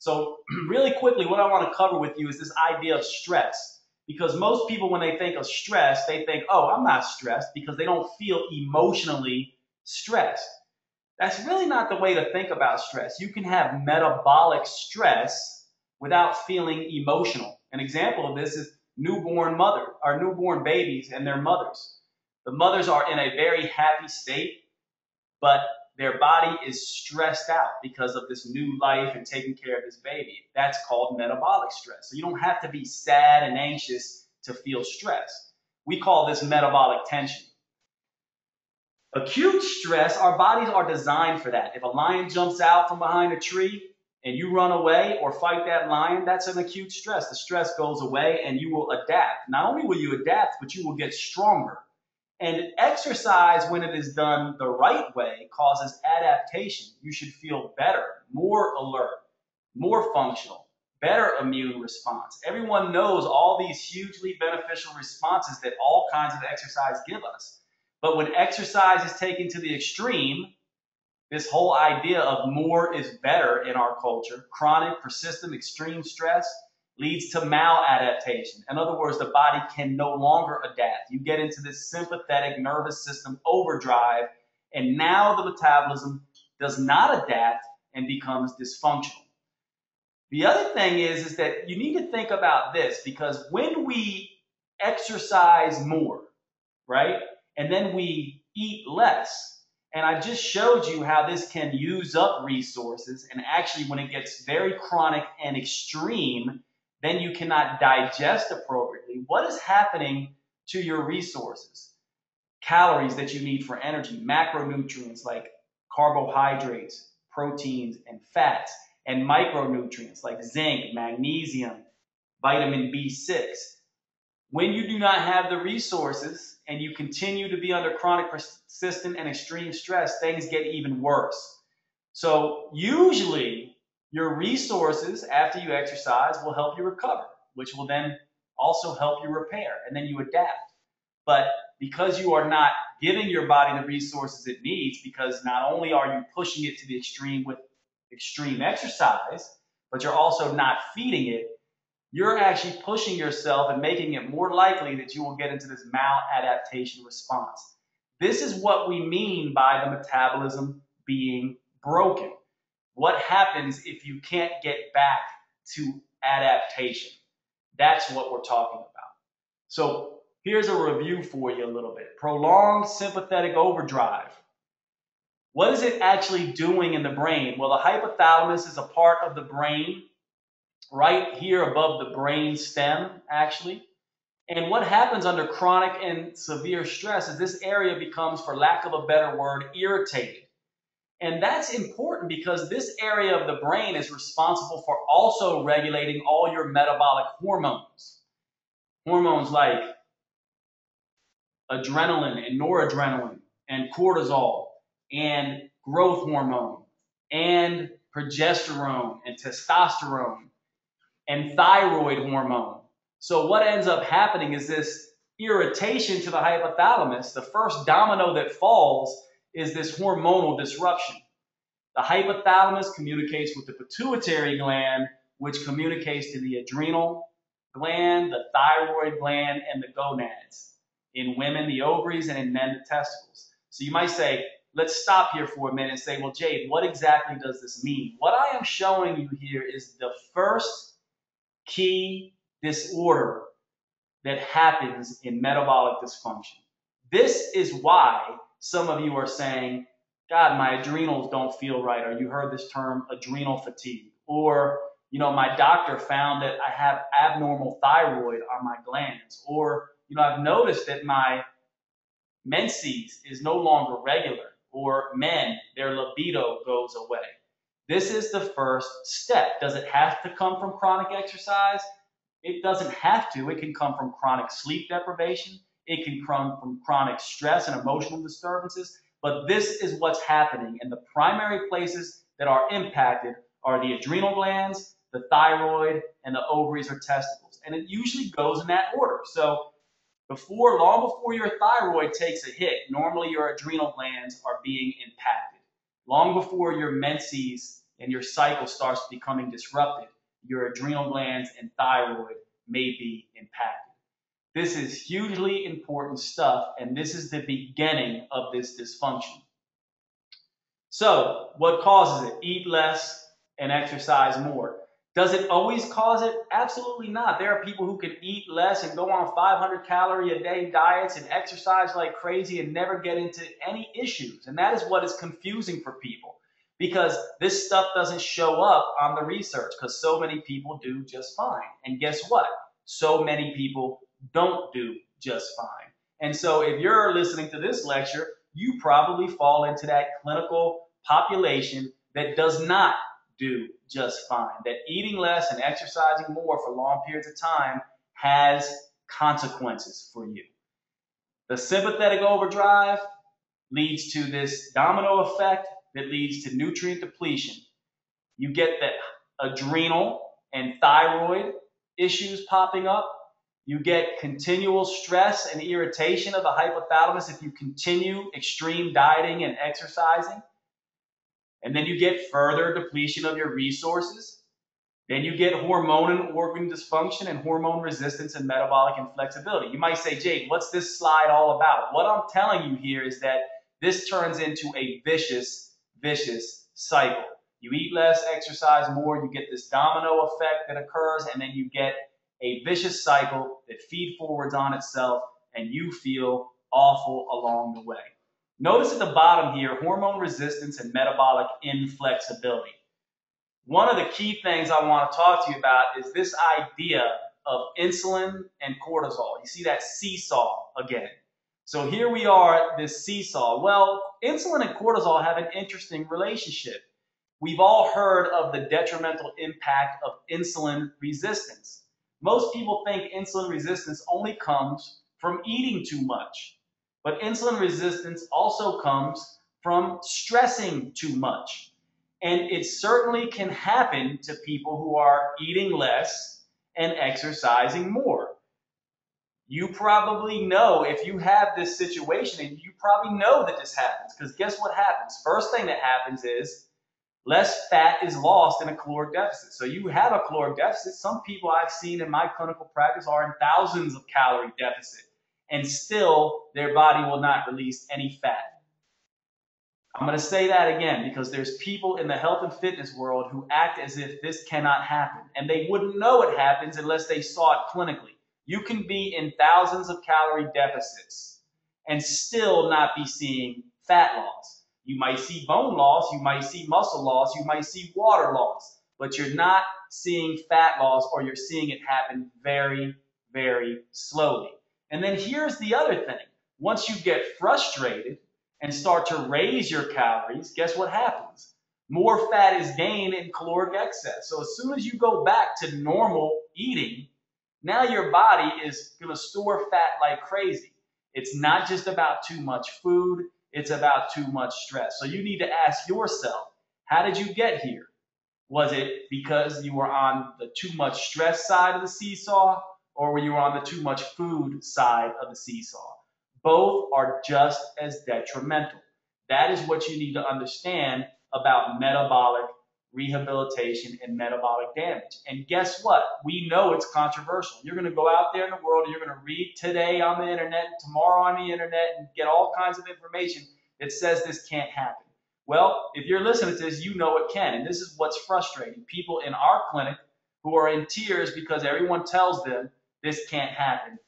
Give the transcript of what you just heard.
So really quickly, what I want to cover with you is this idea of stress, because most people, when they think of stress, they think, oh, I'm not stressed, because they don't feel emotionally stressed. That's really not the way to think about stress. You can have metabolic stress without feeling emotional. An example of this is newborn babies and their mothers. The mothers are in a very happy state, but their body is stressed out because of this new life and taking care of this baby. That's called metabolic stress. So you don't have to be sad and anxious to feel stress. We call this metabolic tension. Acute stress, our bodies are designed for that. If a lion jumps out from behind a tree and you run away or fight that lion, that's an acute stress. The stress goes away and you will adapt. Not only will you adapt, but you will get stronger. And exercise, when it is done the right way, causes adaptation. You should feel better, more alert, more functional, better immune response. Everyone knows all these hugely beneficial responses that all kinds of exercise give us. But when exercise is taken to the extreme, this whole idea of more is better in our culture, chronic, persistent, extreme stress leads to maladaptation. In other words, the body can no longer adapt. You get into this sympathetic nervous system overdrive, and now the metabolism does not adapt and becomes dysfunctional. The other thing is that you need to think about this, because when we exercise more, right? And then we eat less. And I just showed you how this can use up resources. And actually, when it gets very chronic and extreme, then you cannot digest appropriately. What is happening to your resources? Calories that you need for energy, macronutrients like carbohydrates, proteins, and fats, and micronutrients like zinc, magnesium, vitamin B6. When you do not have the resources and you continue to be under chronic, persistent, and extreme stress, things get even worse. So usually your resources after you exercise will help you recover, which will then also help you repair, and then you adapt. But because you are not giving your body the resources it needs, because not only are you pushing it to the extreme with extreme exercise, but you're also not feeding it, you're actually pushing yourself and making it more likely that you will get into this maladaptation response. This is what we mean by the metabolism being broken. What happens if you can't get back to adaptation? That's what we're talking about. So here's a review for you a little bit. Prolonged sympathetic overdrive. What is it actually doing in the brain? Well, the hypothalamus is a part of the brain right here above the brain stem, actually. And what happens under chronic and severe stress is this area becomes, for lack of a better word, irritated. And that's important because this area of the brain is responsible for also regulating all your metabolic hormones. Hormones like adrenaline and noradrenaline and cortisol and growth hormone and progesterone and testosterone and thyroid hormone. So what ends up happening is this irritation to the hypothalamus. The first domino that falls is this hormonal disruption. The hypothalamus communicates with the pituitary gland, which communicates to the adrenal gland, the thyroid gland, and the gonads. In women, the ovaries, and in men, the testicles. So you might say, let's stop here for a minute and say, well, Jade, what exactly does this mean? What I am showing you here is the first key disorder that happens in metabolic dysfunction. This is why some of you are saying, God, my adrenals don't feel right, or you heard this term adrenal fatigue, or, you know, my doctor found that I have abnormal thyroid on my glands, or, you know, I've noticed that my menses is no longer regular, or men, their libido goes away. This is the first step. Does it have to come from chronic exercise? It doesn't have to. It can come from chronic sleep deprivation. It can come from chronic stress and emotional disturbances. But this is what's happening. And the primary places that are impacted are the adrenal glands, the thyroid, and the ovaries or testicles. And it usually goes in that order. So long before your thyroid takes a hit, normally your adrenal glands are being impacted. Long before your menses and your cycle starts becoming disrupted, your adrenal glands and thyroid may be impacted. This is hugely important stuff, and this is the beginning of this dysfunction. So what causes it? Eat less and exercise more. Does it always cause it? Absolutely not. There are people who can eat less and go on 500 calorie a day diets and exercise like crazy and never get into any issues. And that is what is confusing for people, because this stuff doesn't show up on the research, because so many people do just fine. And guess what? So many people don't do just fine. And so if you're listening to this lecture, you probably fall into that clinical population that does not do just fine, that eating less and exercising more for long periods of time has consequences for you. The sympathetic overdrive leads to this domino effect that leads to nutrient depletion. You get the adrenal and thyroid issues popping up. You get continual stress and irritation of the hypothalamus if you continue extreme dieting and exercising. And then you get further depletion of your resources. Then you get hormone and organ dysfunction and hormone resistance and metabolic inflexibility. You might say, Jake, what's this slide all about? What I'm telling you here is that this turns into a vicious, vicious cycle. You eat less, exercise more, you get this domino effect that occurs, and then you get a vicious cycle that feeds forwards on itself, and you feel awful along the way. Notice at the bottom here, hormone resistance and metabolic inflexibility. One of the key things I want to talk to you about is this idea of insulin and cortisol. You see that seesaw again. So here we are, this seesaw. Well, insulin and cortisol have an interesting relationship. We've all heard of the detrimental impact of insulin resistance. Most people think insulin resistance only comes from eating too much. But insulin resistance also comes from stressing too much. And it certainly can happen to people who are eating less and exercising more. You probably know if you have this situation, and you probably know that this happens, because guess what happens? First thing that happens is less fat is lost in a caloric deficit. So you have a caloric deficit. Some people I've seen in my clinical practice are in thousands of calorie deficit, and still their body will not release any fat. I'm going to say that again, because there's people in the health and fitness world who act as if this cannot happen, and they wouldn't know it happens unless they saw it clinically. You can be in thousands of calorie deficits and still not be seeing fat loss. You might see bone loss, you might see muscle loss, you might see water loss, but you're not seeing fat loss, or you're seeing it happen very, very slowly. And then here's the other thing. Once you get frustrated and start to raise your calories, guess what happens? More fat is gained in caloric excess. So as soon as you go back to normal eating, now your body is going to store fat like crazy. It's not just about too much food. It's about too much stress. So you need to ask yourself, how did you get here? Was it because you were on the too much stress side of the seesaw? Or were you on the too much food side of the seesaw? Both are just as detrimental. That is what you need to understand about metabolic rehabilitation and metabolic damage. And guess what? We know it's controversial. You're going to go out there in the world and you're going to read today on the internet, and tomorrow on the internet, and get all kinds of information that says this can't happen. Well, if you're listening to this, you know it can. And this is what's frustrating. People in our clinic who are in tears because everyone tells them, this can't happen.